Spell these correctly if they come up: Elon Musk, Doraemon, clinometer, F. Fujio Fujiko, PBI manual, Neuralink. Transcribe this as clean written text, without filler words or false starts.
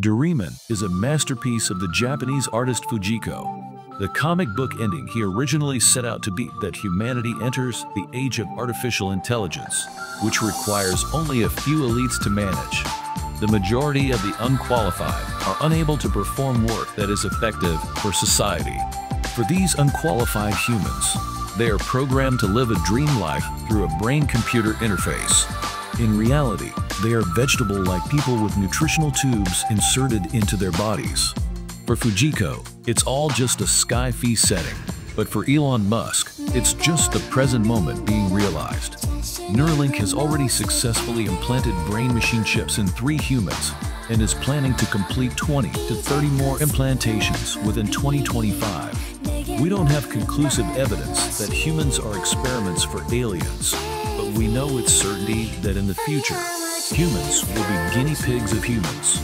Doraemon is a masterpiece of the Japanese artist Fujiko. The comic book ending he originally set out to beat that humanity enters the age of artificial intelligence, which requires only a few elites to manage. The majority of the unqualified are unable to perform work that is effective for society. For these unqualified humans, they are programmed to live a dream life through a brain-computer interface. In reality, they are vegetable-like people with nutritional tubes inserted into their bodies. For Fujiko, it's all just a sci-fi setting, but for Elon Musk, it's just the present moment being realized. Neuralink has already successfully implanted brain-machine chips in 3 humans and is planning to complete 20 to 30 more implantations within 2025. We don't have conclusive evidence that humans are experiments for aliens, but we know with certainty that in the future, humans will be guinea pigs of humans.